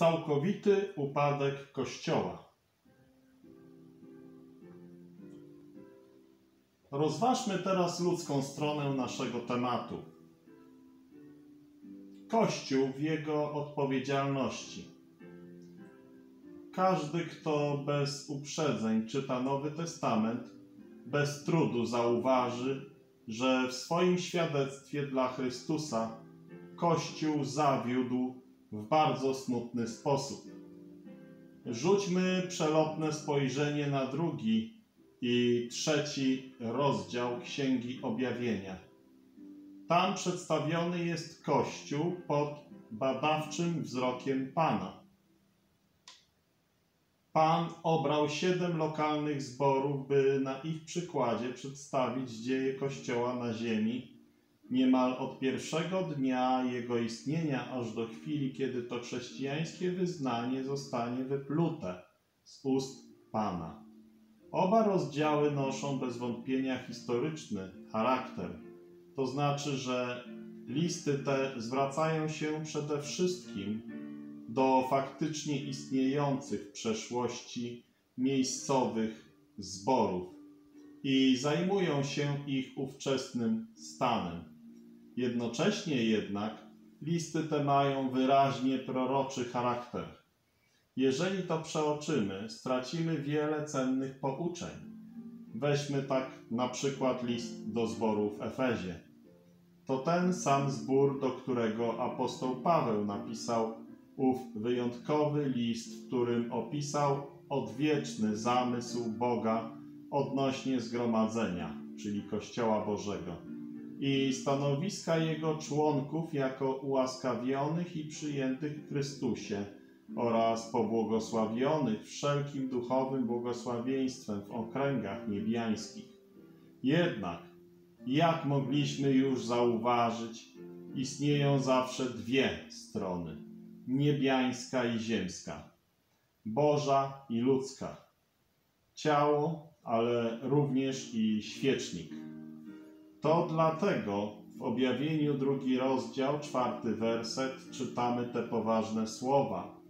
całkowity upadek Kościoła. Rozważmy teraz ludzką stronę naszego tematu. Kościół w jego odpowiedzialności. Każdy, kto bez uprzedzeń czyta Nowy Testament, bez trudu zauważy, że w swoim świadectwie dla Chrystusa Kościół zawiódł w bardzo smutny sposób. Rzućmy przelotne spojrzenie na drugi i trzeci rozdział Księgi Objawienia. Tam przedstawiony jest Kościół pod badawczym wzrokiem Pana. Pan obrał 7 lokalnych zborów, by na ich przykładzie przedstawić dzieje Kościoła na ziemi, niemal od pierwszego dnia jego istnienia, aż do chwili, kiedy to chrześcijańskie wyznanie zostanie wyplute z ust Pana. Oba rozdziały noszą bez wątpienia historyczny charakter. To znaczy, że listy te zwracają się przede wszystkim do faktycznie istniejących w przeszłości miejscowych zborów i zajmują się ich ówczesnym stanem. Jednocześnie jednak listy te mają wyraźnie proroczy charakter. Jeżeli to przeoczymy, stracimy wiele cennych pouczeń. Weźmy tak na przykład list do zboru w Efezie. To ten sam zbór, do którego apostoł Paweł napisał ów wyjątkowy list, w którym opisał odwieczny zamysł Boga odnośnie zgromadzenia, czyli Kościoła Bożego, i stanowiska jego członków jako ułaskawionych i przyjętych w Chrystusie, oraz pobłogosławionych wszelkim duchowym błogosławieństwem w okręgach niebiańskich. Jednak, jak mogliśmy już zauważyć, istnieją zawsze dwie strony, niebiańska i ziemska, Boża i ludzka, ciało, ale również i świecznik. To dlatego w Objawieniu 2 rozdział, 4 werset czytamy te poważne słowa.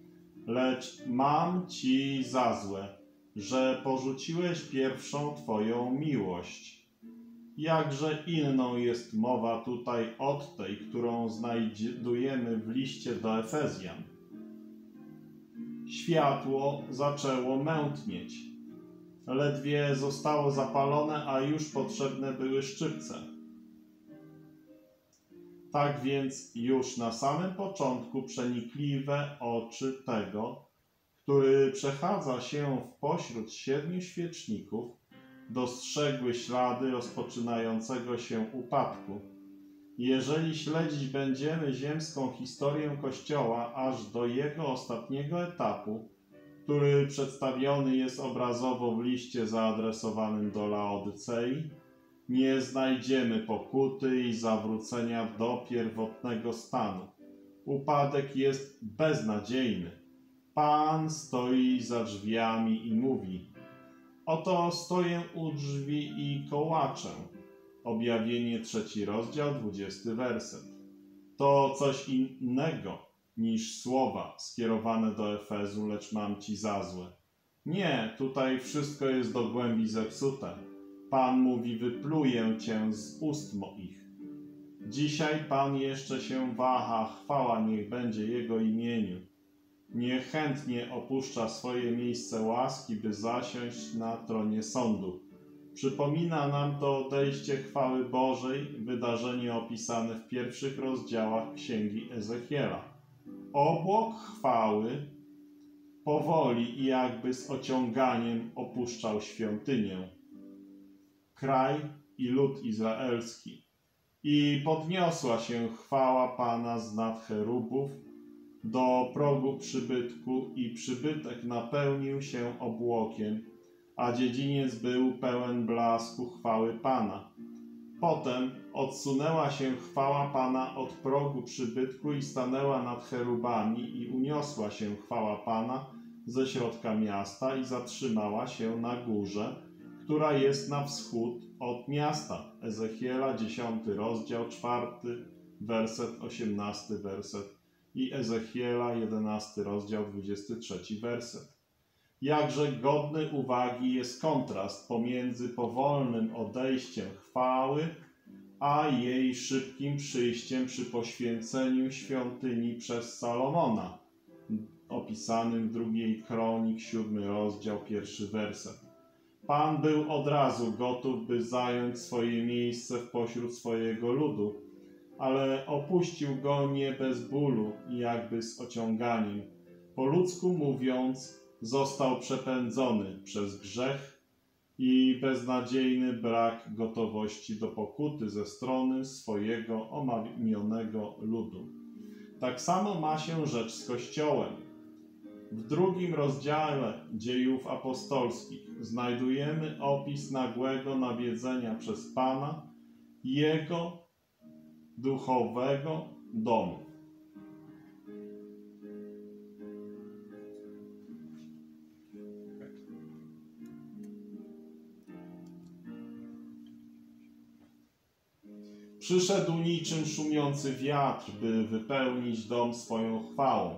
Lecz mam ci za złe, że porzuciłeś pierwszą twoją miłość. Jakże inną jest mowa tutaj od tej, którą znajdujemy w liście do Efezjan. Światło zaczęło mętnieć. Ledwie zostało zapalone, a już potrzebne były szczypce. Tak więc już na samym początku przenikliwe oczy tego, który przechadza się w pośród 7 świeczników, dostrzegły ślady rozpoczynającego się upadku. Jeżeli śledzić będziemy ziemską historię Kościoła aż do jego ostatniego etapu, który przedstawiony jest obrazowo w liście zaadresowanym do Laodycei, nie znajdziemy pokuty i zawrócenia do pierwotnego stanu. Upadek jest beznadziejny. Pan stoi za drzwiami i mówi: oto stoję u drzwi i kołaczę. Objawienie 3 rozdział, 20 werset. To coś innego niż słowa skierowane do Efezu, lecz mam ci za złe. Nie, tutaj wszystko jest do głębi zepsute. Pan mówi: wypluję cię z ust moich. Dzisiaj Pan jeszcze się waha, chwała niech będzie Jego imieniu. Niechętnie opuszcza swoje miejsce łaski, by zasiąść na tronie sądu. Przypomina nam to odejście chwały Bożej, wydarzenie opisane w pierwszych rozdziałach Księgi Ezechiela. Obłok chwały powoli i jakby z ociąganiem opuszczał świątynię, kraj i lud izraelski. I podniosła się chwała Pana z nad cherubów do progu przybytku i przybytek napełnił się obłokiem, a dziedziniec był pełen blasku chwały Pana. Potem odsunęła się chwała Pana od progu przybytku i stanęła nad cherubami i uniosła się chwała Pana ze środka miasta i zatrzymała się na górze, która jest na wschód od miasta. Ezechiela 10 rozdział, 4 werset, 18 werset i Ezechiela 11 rozdział 23 werset. Jakże godny uwagi jest kontrast pomiędzy powolnym odejściem chwały, a jej szybkim przyjściem przy poświęceniu świątyni przez Salomona, opisanym w 2 Kronik 7 rozdział 1 werset. Pan był od razu gotów, by zająć swoje miejsce pośród swojego ludu, ale opuścił go nie bez bólu i jakby z ociąganiem. Po ludzku mówiąc, został przepędzony przez grzech i beznadziejny brak gotowości do pokuty ze strony swojego omamionego ludu. Tak samo ma się rzecz z Kościołem. W 2 rozdziale Dziejów Apostolskich znajdujemy opis nagłego nawiedzenia przez Pana Jego duchowego domu. Przyszedł niczym szumiący wiatr, by wypełnić dom swoją chwałą.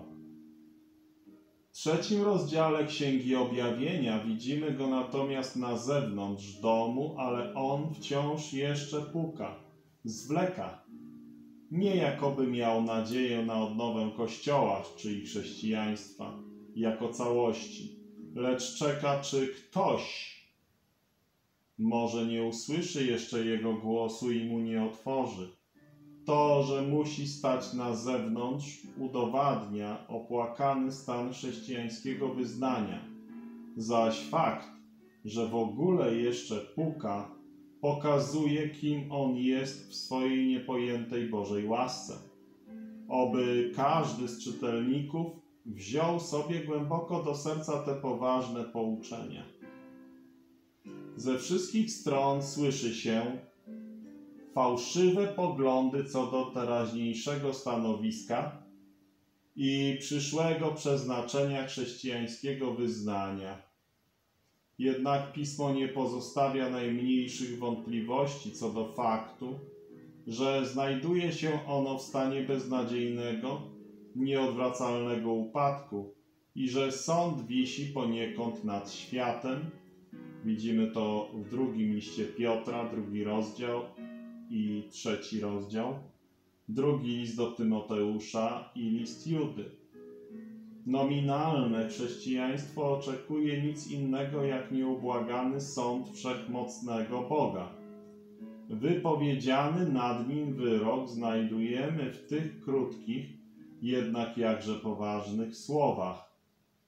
W 3 rozdziale Księgi Objawienia widzimy go natomiast na zewnątrz domu, ale on wciąż jeszcze puka, zwleka. Nie jakoby miał nadzieję na odnowę Kościoła, czyli chrześcijaństwa, jako całości, lecz czeka, czy ktoś może nie usłyszy jeszcze jego głosu i mu nie otworzy. To, że musi stać na zewnątrz, udowadnia opłakany stan chrześcijańskiego wyznania. Zaś fakt, że w ogóle jeszcze puka, pokazuje, kim on jest w swojej niepojętej Bożej łasce. Oby każdy z czytelników wziął sobie głęboko do serca te poważne pouczenia. Ze wszystkich stron słyszy się fałszywe poglądy co do teraźniejszego stanowiska i przyszłego przeznaczenia chrześcijańskiego wyznania. Jednak Pismo nie pozostawia najmniejszych wątpliwości co do faktu, że znajduje się ono w stanie beznadziejnego, nieodwracalnego upadku i że sąd wisi poniekąd nad światem. Widzimy to w 2 liście Piotra, 2 rozdział i 3 rozdział, 2 list do Tymoteusza i list Judy. Nominalne chrześcijaństwo oczekuje nic innego jak nieubłagany sąd wszechmocnego Boga. Wypowiedziany nad nim wyrok znajdujemy w tych krótkich, jednak jakże poważnych słowach.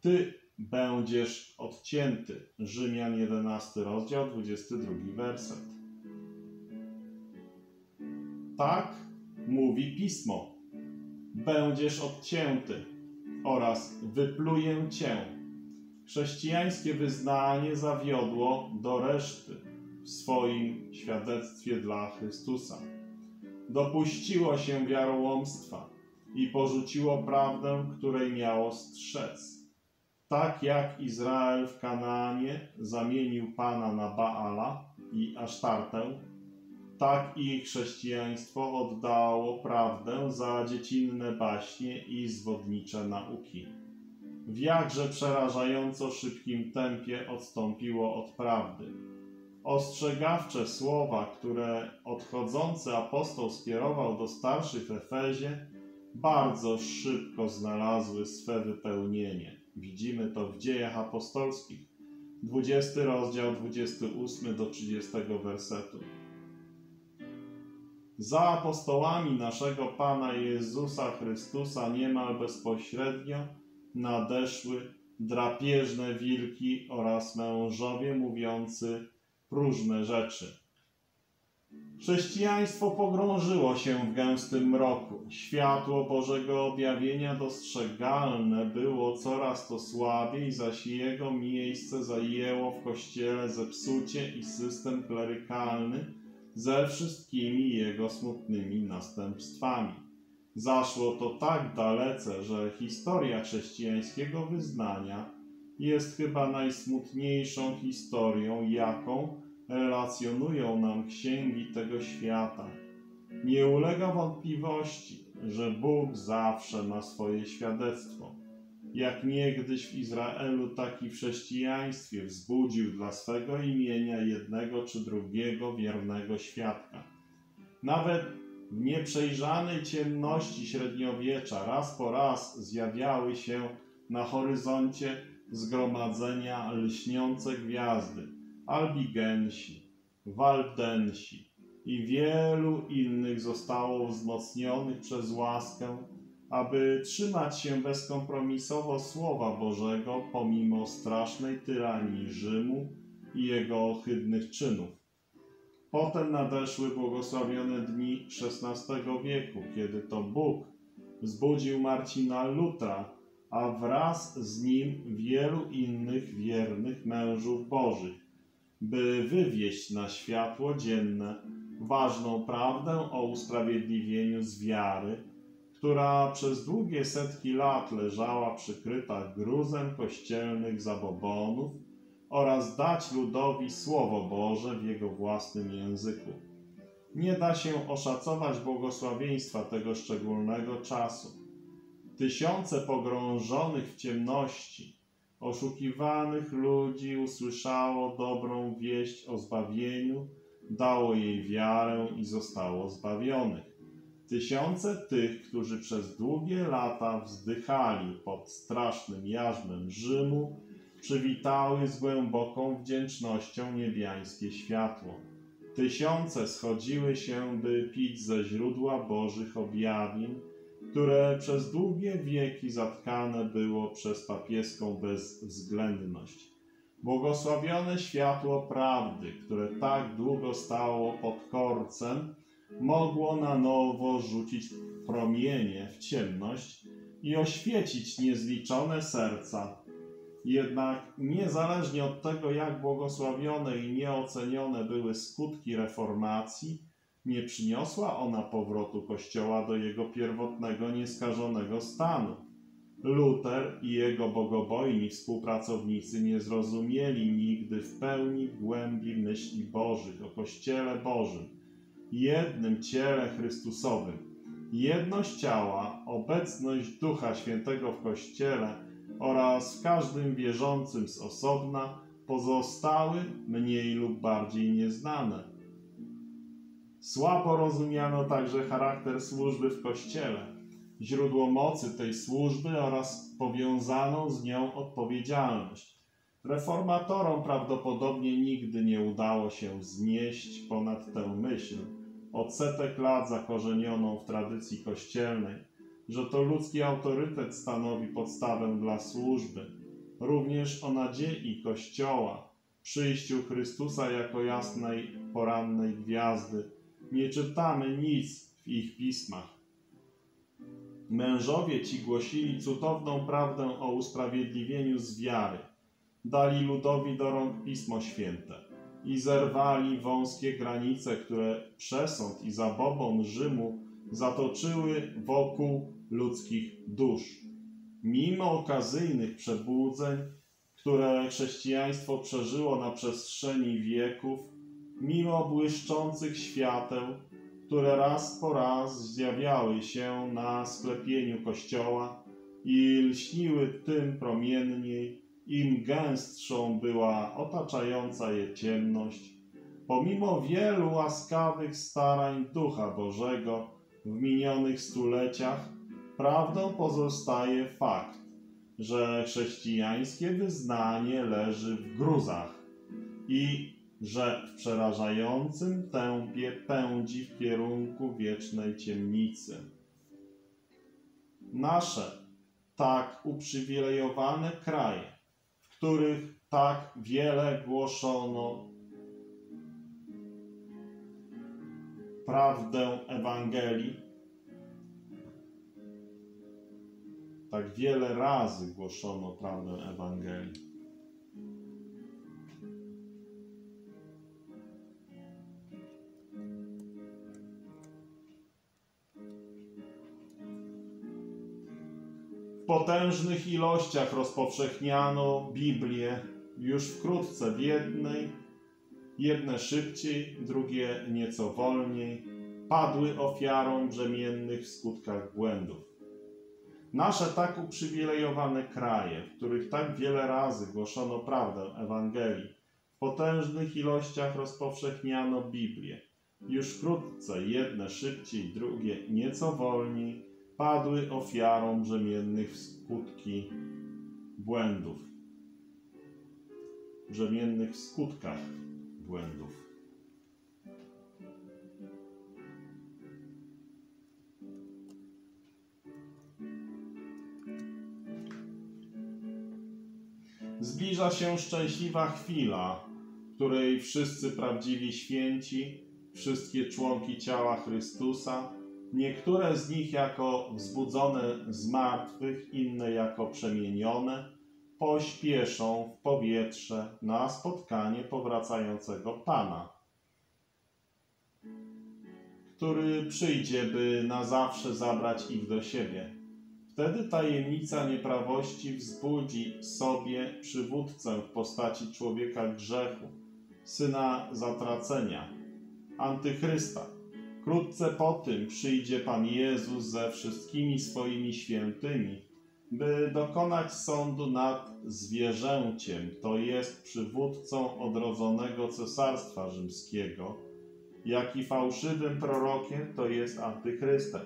Ty będziesz odcięty. Rzymian 11 rozdział, 22 werset. Tak mówi Pismo. Będziesz odcięty oraz wypluję cię. Chrześcijańskie wyznanie zawiodło do reszty w swoim świadectwie dla Chrystusa. Dopuściło się wiarołomstwa i porzuciło prawdę, której miało strzec. Tak jak Izrael w Kanaanie zamienił Pana na Baala i Asztartę, tak i chrześcijaństwo oddało prawdę za dziecinne baśnie i zwodnicze nauki. W jakże przerażająco szybkim tempie odstąpiło od prawdy. Ostrzegawcze słowa, które odchodzący apostoł skierował do starszych w Efezie, bardzo szybko znalazły swe wypełnienie. Widzimy to w Dziejach Apostolskich, 20 rozdział, 28 do 30 wersetu. Za apostołami naszego Pana Jezusa Chrystusa niemal bezpośrednio nadeszły drapieżne wilki oraz mężowie mówiący próżne rzeczy. Chrześcijaństwo pogrążyło się w gęstym mroku. Światło Bożego objawienia dostrzegalne było coraz to słabiej, zaś jego miejsce zajęło w Kościele zepsucie i system klerykalny ze wszystkimi jego smutnymi następstwami. Zaszło to tak dalece, że historia chrześcijańskiego wyznania jest chyba najsmutniejszą historią, jaką relacjonują nam księgi tego świata. Nie ulega wątpliwości, że Bóg zawsze ma swoje świadectwo. Jak niegdyś w Izraelu, tak i w chrześcijaństwie wzbudził dla swego imienia jednego czy drugiego wiernego świadka. Nawet w nieprzejrzanej ciemności średniowiecza raz po raz zjawiały się na horyzoncie zgromadzenia lśniące gwiazdy, Albigensi, Waldensi i wielu innych zostało wzmocnionych przez łaskę, aby trzymać się bezkompromisowo Słowa Bożego pomimo strasznej tyranii Rzymu i jego ohydnych czynów. Potem nadeszły błogosławione dni XVI wieku, kiedy to Bóg wzbudził Marcina Lutra, a wraz z nim wielu innych wiernych mężów Bożych, by wywieźć na światło dzienne ważną prawdę o usprawiedliwieniu z wiary, która przez długie setki lat leżała przykryta gruzem kościelnych zabobonów, oraz dać ludowi Słowo Boże w jego własnym języku. Nie da się oszacować błogosławieństwa tego szczególnego czasu. Tysiące pogrążonych w ciemności, oszukiwanych ludzi usłyszało dobrą wieść o zbawieniu, dało jej wiarę i zostało zbawionych. Tysiące tych, którzy przez długie lata wzdychali pod strasznym jarzmem Rzymu, przywitały z głęboką wdzięcznością niebiańskie światło. Tysiące schodziły się, by pić ze źródła Bożych objawień, które przez długie wieki zatkane było przez papieską bezwzględność. Błogosławione światło prawdy, które tak długo stało pod korcem, mogło na nowo rzucić promienie w ciemność i oświecić niezliczone serca. Jednak niezależnie od tego, jak błogosławione i nieocenione były skutki reformacji, nie przyniosła ona powrotu Kościoła do jego pierwotnego, nieskażonego stanu. Luter i jego bogobojni współpracownicy nie zrozumieli nigdy w pełni głębi myśli Bożych o Kościele Bożym, jednym ciele Chrystusowym. Jedność ciała, obecność Ducha Świętego w Kościele oraz w każdym wierzącym z osobna pozostały mniej lub bardziej nieznane. Słabo rozumiano także charakter służby w Kościele, źródło mocy tej służby oraz powiązaną z nią odpowiedzialność. Reformatorom prawdopodobnie nigdy nie udało się wznieść ponad tę myśl, od setek lat zakorzenioną w tradycji kościelnej, że to ludzki autorytet stanowi podstawę dla służby, również o nadziei Kościoła, przyjściu Chrystusa jako jasnej, porannej gwiazdy. Nie czytamy nic w ich pismach. Mężowie ci głosili cudowną prawdę o usprawiedliwieniu z wiary. Dali ludowi do rąk Pismo Święte i zerwali wąskie granice, które przesąd i zabobon Rzymu zatoczyły wokół ludzkich dusz. Mimo okazyjnych przebudzeń, które chrześcijaństwo przeżyło na przestrzeni wieków, mimo błyszczących świateł, które raz po raz zjawiały się na sklepieniu Kościoła i lśniły tym promienniej, im gęstszą była otaczająca je ciemność, pomimo wielu łaskawych starań Ducha Bożego, w minionych stuleciach prawdą pozostaje fakt, że chrześcijańskie wyznanie leży w gruzach i że w przerażającym tempie pędzi w kierunku wiecznej ciemnicy. Nasze tak uprzywilejowane kraje, w których tak wiele głoszono prawdę Ewangelii, tak wiele razy głoszono prawdę Ewangelii. W potężnych ilościach rozpowszechniano Biblię, już wkrótce w jednej, jedne szybciej, drugie nieco wolniej, padły ofiarą brzemiennych w skutkach błędów. Nasze tak uprzywilejowane kraje, w których tak wiele razy głoszono prawdę Ewangelii, w potężnych ilościach rozpowszechniano Biblię. Już wkrótce jedne szybciej, drugie nieco wolniej padły ofiarą brzemiennych w skutki błędów. Brzemiennych w skutkach błędów. Zbliża się szczęśliwa chwila, w której wszyscy prawdziwi święci, wszystkie członki ciała Chrystusa, niektóre z nich jako wzbudzone z martwych, inne jako przemienione, pośpieszą w powietrze na spotkanie powracającego Pana, który przyjdzie, by na zawsze zabrać ich do siebie. Wtedy tajemnica nieprawości wzbudzi sobie przywódcę w postaci człowieka grzechu, syna zatracenia, antychrysta. Wkrótce po tym przyjdzie Pan Jezus ze wszystkimi swoimi świętymi, by dokonać sądu nad zwierzęciem, to jest przywódcą odrodzonego Cesarstwa Rzymskiego, jak i fałszywym prorokiem, to jest antychrystem.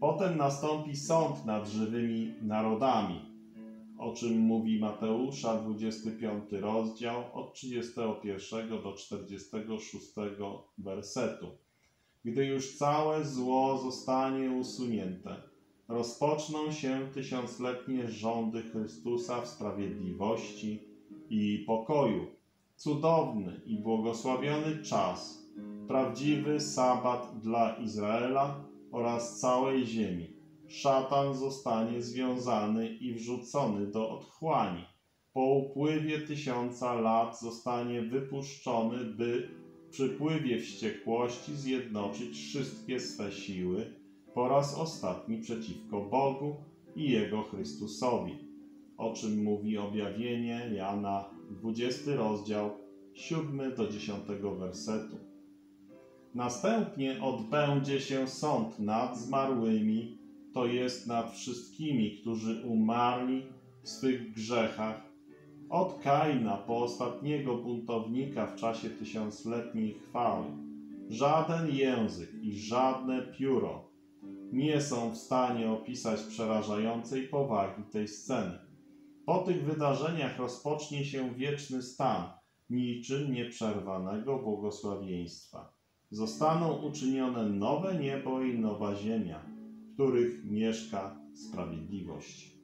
Potem nastąpi sąd nad żywymi narodami, o czym mówi Mateusza, 25 rozdział, od 31 do 46 wersetu. Gdy już całe zło zostanie usunięte, rozpoczną się tysiącletnie rządy Chrystusa w sprawiedliwości i pokoju. Cudowny i błogosławiony czas, prawdziwy sabat dla Izraela oraz całej ziemi. Szatan zostanie związany i wrzucony do otchłani. Po upływie 1000 lat zostanie wypuszczony, by w przypływie wściekłości zjednoczyć wszystkie swe siły po raz ostatni przeciwko Bogu i Jego Chrystusowi, o czym mówi objawienie Jana, 20 rozdział, 7 do 10 wersetu. Następnie odbędzie się sąd nad zmarłymi, to jest nad wszystkimi, którzy umarli w swych grzechach, od Kaina po ostatniego buntownika w czasie tysiącletniej chwały. Żaden język i żadne pióro nie są w stanie opisać przerażającej powagi tej sceny. Po tych wydarzeniach rozpocznie się wieczny stan niczym nieprzerwanego błogosławieństwa. Zostaną uczynione nowe niebo i nowa ziemia, w których mieszka sprawiedliwość.